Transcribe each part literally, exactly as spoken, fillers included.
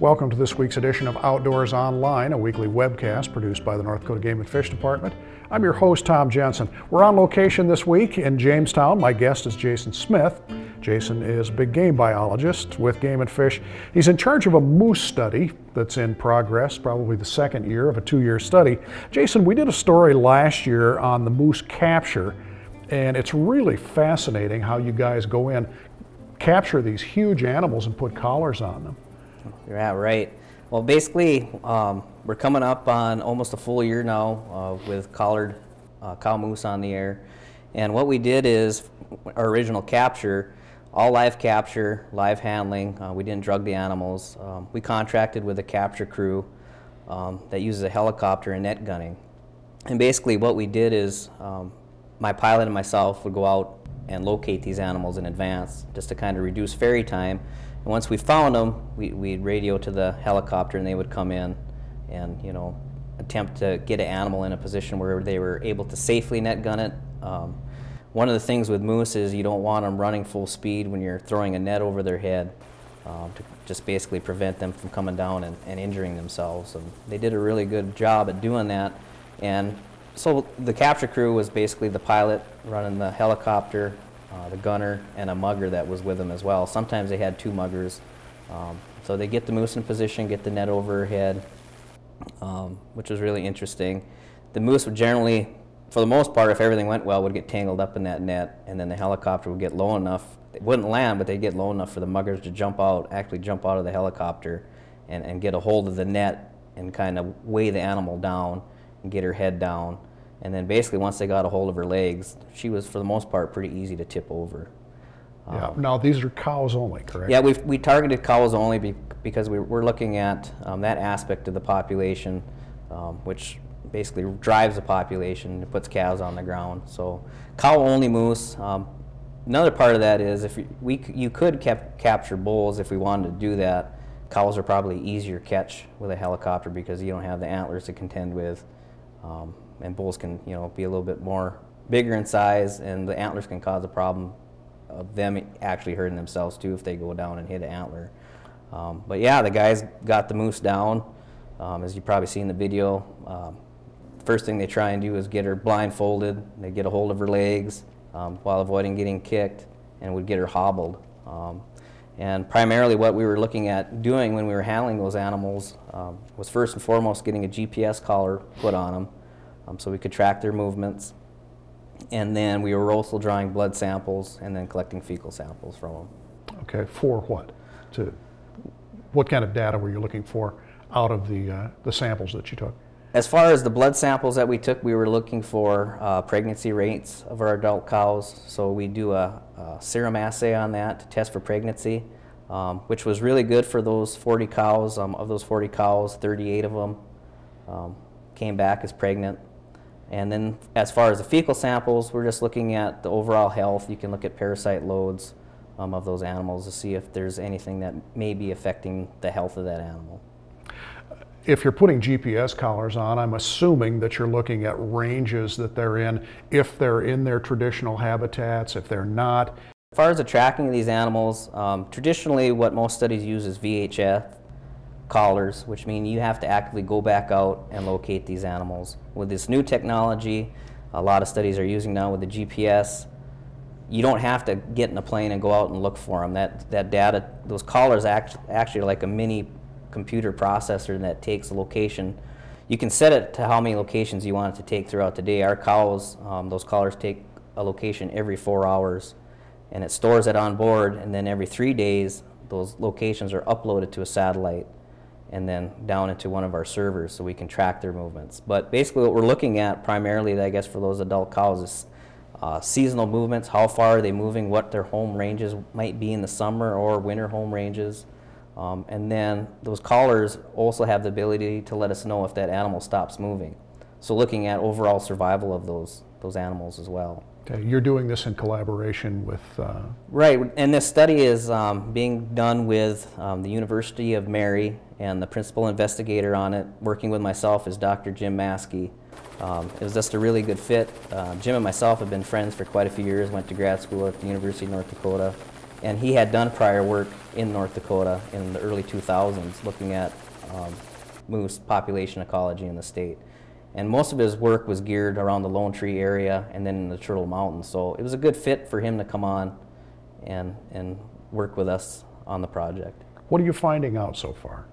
Welcome to this week's edition of Outdoors Online, a weekly webcast produced by the North Dakota Game and Fish Department. I'm your host, Tom Jensen. We're on location this week in Jamestown. My guest is Jason Smith. Jason is a big game biologist with Game and Fish. He's in charge of a moose study that's in progress, probably the second year of a two-year study. Jason, we did a story last year on the moose capture, and it's really fascinating how you guys go in, capture these huge animals and put collars on them. Yeah, right. Well, basically, um, we're coming up on almost a full year now uh, with collared uh, cow moose on the air. And what we did is our original capture, all live capture, live handling. Uh, we didn't drug the animals. Um, we contracted with a capture crew um, that uses a helicopter and net gunning. And basically what we did is um, my pilot and myself would go out and locate these animals in advance just to kind of reduce ferry time. And once we found them, we, we'd radio to the helicopter and they would come in and, you know, attempt to get an animal in a position where they were able to safely net gun it. Um, one of the things with moose is you don't want them running full speed when you're throwing a net over their head um, to just basically prevent them from coming down and, and injuring themselves. And they did a really good job at doing that. And so the capture crew was basically the pilot running the helicopter, Uh, the gunner, and a mugger that was with them as well. Sometimes they had two muggers. Um, so they get the moose in position, get the net over her head, um, which was really interesting. The moose would generally, for the most part, if everything went well, would get tangled up in that net, and then the helicopter would get low enough. It wouldn't land, but they'd get low enough for the muggers to jump out, actually jump out of the helicopter and, and get a hold of the net and kind of weigh the animal down and get her head down. And then basically once they got a hold of her legs, she was, for the most part, pretty easy to tip over. Um, yeah. Now, these are cows only, correct? Yeah, we've, we targeted cows only be, because we, we're looking at um, that aspect of the population, um, which basically drives the population. It puts calves on the ground. So cow-only moose. Um, another part of that is if you, we, you could cap capture bulls if we wanted to do that. Cows are probably easier catch with a helicopter because you don't have the antlers to contend with. Um, and bulls can, you know, be a little bit more bigger in size, and the antlers can cause a problem of them actually hurting themselves too if they go down and hit an antler. Um, but yeah, the guys got the moose down. Um, as you probably seen in the video, um, first thing they try and do is get her blindfolded. They get a hold of her legs um, while avoiding getting kicked, and would get her hobbled. Um, and primarily what we were looking at doing when we were handling those animals um, was first and foremost getting a G P S collar put on them, Um, so we could track their movements. And then we were also drawing blood samples and then collecting fecal samples from them. Okay, for what? To, what kind of data were you looking for out of the, uh, the samples that you took? As far as the blood samples that we took, we were looking for uh, pregnancy rates of our adult cows. So we do a, a serum assay on that to test for pregnancy, um, which was really good for those forty cows. Um, of those forty cows, thirty-eight of them um, came back as pregnant. And then as far as the fecal samples, we're just looking at the overall health. You can look at parasite loads um, of those animals to see if there's anything that may be affecting the health of that animal. If you're putting G P S collars on, I'm assuming that you're looking at ranges that they're in, if they're in their traditional habitats, if they're not. As far as the tracking of these animals, um, traditionally what most studies use is V H F collars, which mean you have to actively go back out and locate these animals. With this new technology, a lot of studies are using now with the G P S, you don't have to get in a plane and go out and look for them. That, that data, those collars act, actually are like a mini computer processor that takes a location. You can set it to how many locations you want it to take throughout the day. Our cows, um, those collars take a location every four hours and it stores it on board, and then every three days those locations are uploaded to a satellite and then down into one of our servers so we can track their movements. But basically what we're looking at primarily, I guess, for those adult cows is uh, seasonal movements, how far are they moving, what their home ranges might be in the summer or winter home ranges. Um, and then those collars also have the ability to let us know if that animal stops moving. So looking at overall survival of those, those animals as well. Okay, you're doing this in collaboration with... Uh... Right, and this study is um, being done with um, the University of Mary, and the principal investigator on it, working with myself, is Doctor Jim Maskey. Um, it was just a really good fit. Uh, Jim and myself have been friends for quite a few years, went to grad school at the University of North Dakota, and he had done prior work in North Dakota in the early two thousands, looking at um, moose population ecology in the state. And most of his work was geared around the Lone Tree area and then in the Turtle Mountains. So it was a good fit for him to come on and, and work with us on the project. What are you finding out so far?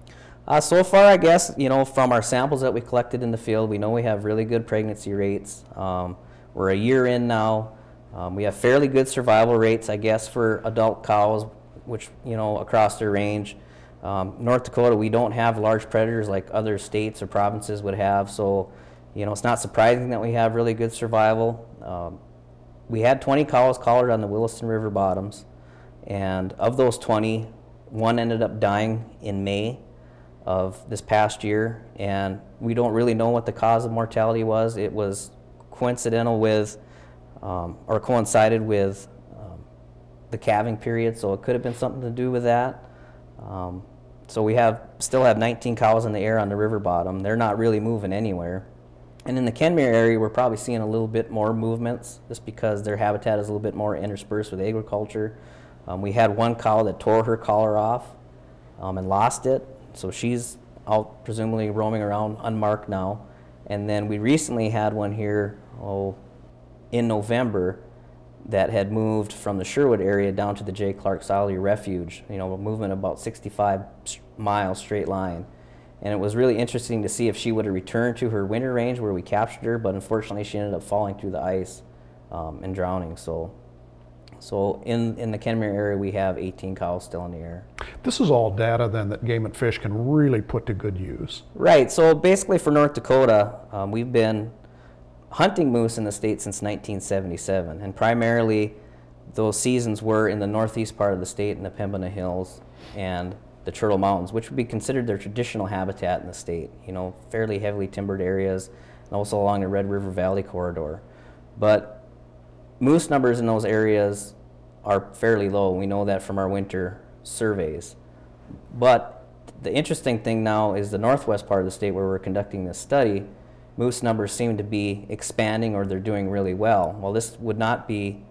Uh, so far, I guess, you know, from our samples that we collected in the field, we know we have really good pregnancy rates. Um, we're a year in now. Um, we have fairly good survival rates, I guess, for adult cows, which, you know, across their range. Um, North Dakota, we don't have large predators like other states or provinces would have, so, you know, it's not surprising that we have really good survival. Um, we had twenty cows collared on the Williston River bottoms, and of those twenty, one ended up dying in May of this past year, and we don't really know what the cause of mortality was. It was coincidental with, um, or coincided with um, the calving period, so it could have been something to do with that. Um, So we have still have nineteen cows in the air on the river bottom. They're not really moving anywhere. And in the Kenmare area, we're probably seeing a little bit more movements just because their habitat is a little bit more interspersed with agriculture. Um, we had one cow that tore her collar off um, and lost it. So she's out presumably roaming around unmarked now. And then we recently had one here oh, in November that had moved from the Sherwood area down to the J. Clark Salyer Refuge, you know, a movement about sixty-five miles straight line. And it was really interesting to see if she would have returned to her winter range where we captured her, but unfortunately she ended up falling through the ice um, and drowning. So, so in, in the Kenmare area we have eighteen cows still in the air. This is all data then that Game and Fish can really put to good use. Right, so basically for North Dakota, um, we've been hunting moose in the state since nineteen seventy-seven, and primarily those seasons were in the northeast part of the state in the Pembina Hills and the Turtle Mountains, which would be considered their traditional habitat in the state, you know, fairly heavily timbered areas and also along the Red River Valley corridor. But moose numbers in those areas are fairly low. We know that from our winter surveys. But the interesting thing now is the northwest part of the state where we're conducting this study, moose numbers seem to be expanding or they're doing really well. Well, this would not be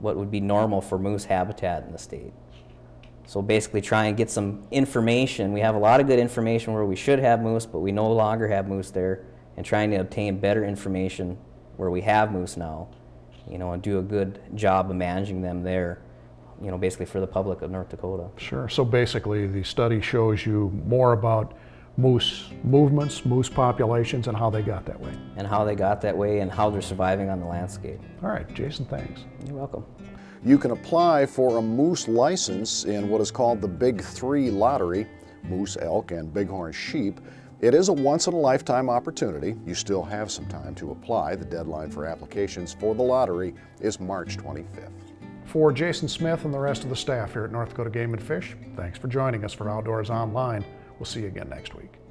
what would be normal for moose habitat in the state. So basically try and get some information. We have a lot of good information where we should have moose, but we no longer have moose there, and trying to obtain better information where we have moose now, you know, and do a good job of managing them there, you know, basically for the public of North Dakota. Sure, so basically the study shows you more about moose movements, moose populations, and how they got that way. And how they got that way and how they're surviving on the landscape. All right, Jason, thanks. You're welcome. You can apply for a moose license in what is called the Big Three Lottery, moose, elk, and bighorn sheep. It is a once-in-a-lifetime opportunity. You still have some time to apply. The deadline for applications for the lottery is March twenty-fifth. For Jason Smith and the rest of the staff here at North Dakota Game and Fish, thanks for joining us for Outdoors Online. We'll see you again next week.